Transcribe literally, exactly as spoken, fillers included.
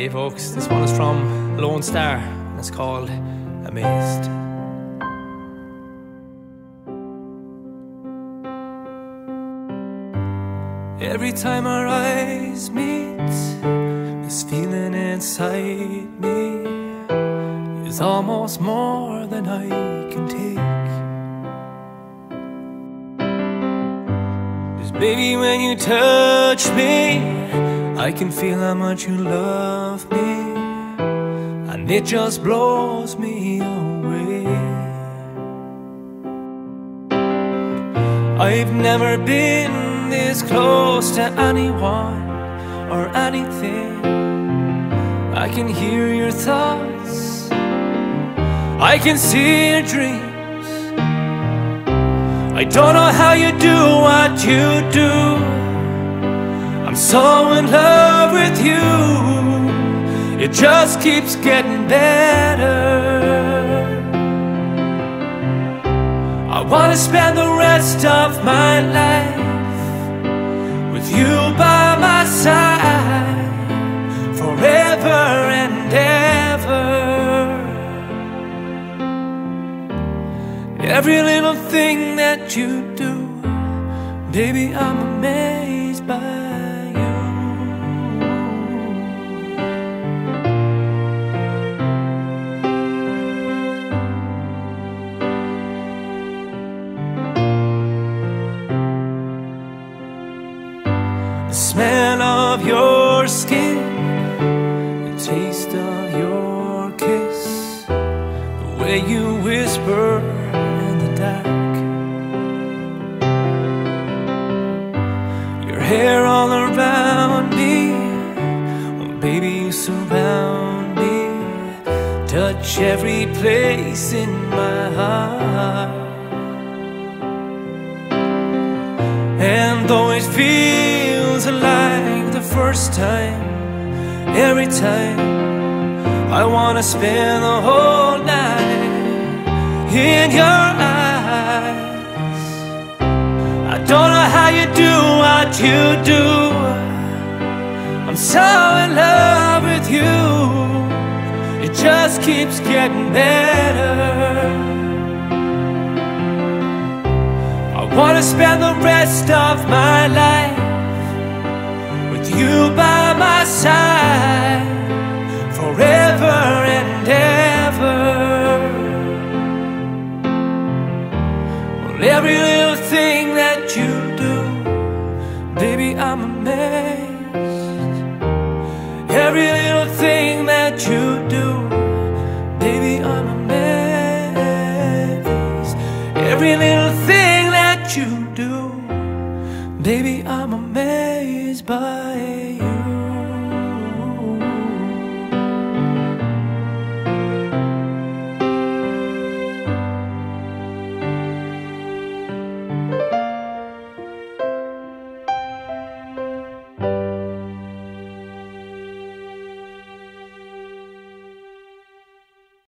Hey folks, this one is from Lone Star and it's called Amazed. Every time our eyes meet, this feeling inside me is almost more than I can take. 'Cause baby, when you touch me, I can feel how much you love me, and it just blows me away. I've never been this close to anyone or anything. I can hear your thoughts, I can see your dreams. I don't know how you do what you do. I'm so in love with you, it just keeps getting better. I wanna spend the rest of my life with you by my side, forever and ever. Every little thing that you do, baby, I'm amazed by. The smell of your skin, the taste of your kiss, the way you whisper in the dark, your hair all around me. Well, baby, you surround me, touch every place in my heart. And though it feels like the first time, every time, I wanna spend the whole night in your eyes. I don't know how you do what you do. I'm so in love with you, it just keeps getting better. Wanna spend the rest of my life with you by my side, forever and ever. Well, every little thing that you do, baby, I'm amazed. Every little thing that you do, baby, I'm amazed. Every little thing you do, baby, I'm amazed by.